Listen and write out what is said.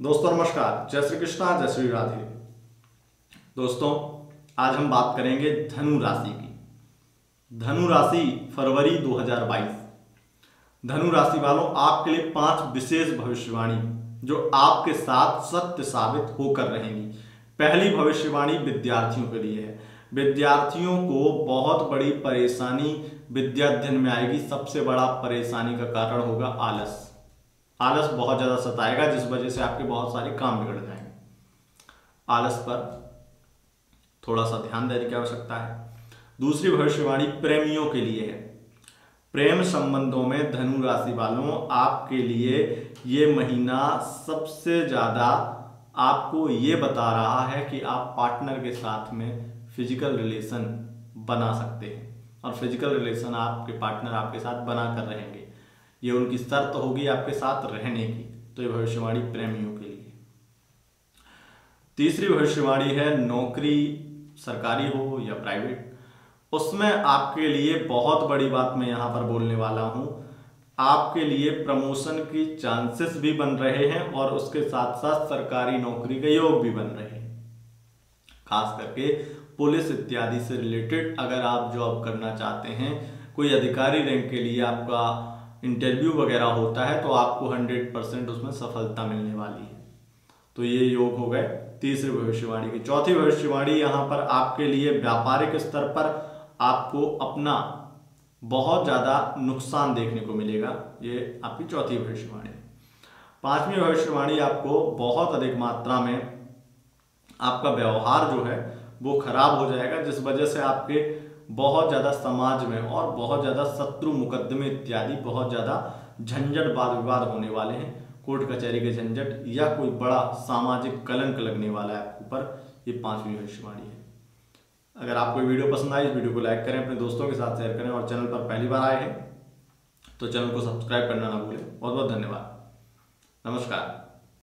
दोस्तों नमस्कार, जय श्री कृष्णा, जय श्री राधे। दोस्तों आज हम बात करेंगे धनु राशि की। धनु राशि फरवरी 2022। धनु राशि वालों, आपके लिए 5 विशेष भविष्यवाणी जो आपके साथ सत्य साबित होकर रहेंगी। पहली भविष्यवाणी विद्यार्थियों के लिए है। विद्यार्थियों को बहुत बड़ी परेशानी विद्याध्ययन में आएगी। सबसे बड़ा परेशानी का कारण होगा आलस। आलस बहुत ज़्यादा सताएगा, जिस वजह से आपके बहुत सारे काम बिगड़ जाएंगे। आलस पर थोड़ा सा ध्यान देने की आवश्यकता है। दूसरी भविष्यवाणी प्रेमियों के लिए है। प्रेम संबंधों में धनु राशि वालों, आपके लिए ये महीना सबसे ज़्यादा आपको ये बता रहा है कि आप पार्टनर के साथ में फिजिकल रिलेशन बना सकते हैं, और फिजिकल रिलेशन आपके पार्टनर आपके साथ बना कर रहेंगे। ये उनकी शर्त होगी आपके साथ रहने की। तो ये भविष्यवाणी प्रेमियों के लिए। तीसरी भविष्यवाणी है नौकरी, सरकारी हो या प्राइवेट, उसमें आपके लिए बहुत बड़ी बात मैं यहाँ पर बोलने वाला हूँ। आपके लिए प्रमोशन की चांसेस भी बन रहे हैं, और उसके साथ साथ सरकारी नौकरी के योग भी बन रहे हैं। खास करके पुलिस इत्यादि से रिलेटेड अगर आप जॉब करना चाहते हैं, कोई अधिकारी रैंक के लिए आपका इंटरव्यू वगैरह होता है, तो आपको 100% उसमें सफलता मिलने वाली है। तो ये योग हो गए तीसरी भविष्यवाणी की। चौथी भविष्यवाणी यहाँ पर आपके लिए व्यापारिक स्तर पर आपको अपना बहुत ज़्यादा नुकसान देखने को मिलेगा। ये आपकी चौथी भविष्यवाणी। पांचवी भविष्यवाणी, आपको बहुत अधिक मात्रा में आपका व्यवहार जो है वो खराब हो जाएगा, जिस वजह से आपके बहुत ज़्यादा समाज में और बहुत ज़्यादा शत्रु मुकदमे इत्यादि, बहुत ज़्यादा झंझट वाद विवाद होने वाले हैं। कोर्ट कचहरी के झंझट या कोई बड़ा सामाजिक कलंक लगने वाला है आपके ऊपर। ये पांचवी भविष्यवाणी है। अगर आपको वीडियो पसंद आए, इस वीडियो को लाइक करें, अपने दोस्तों के साथ शेयर करें, और चैनल पर पहली बार आए हैं तो चैनल को सब्सक्राइब करना ना भूलें। बहुत बहुत धन्यवाद। नमस्कार।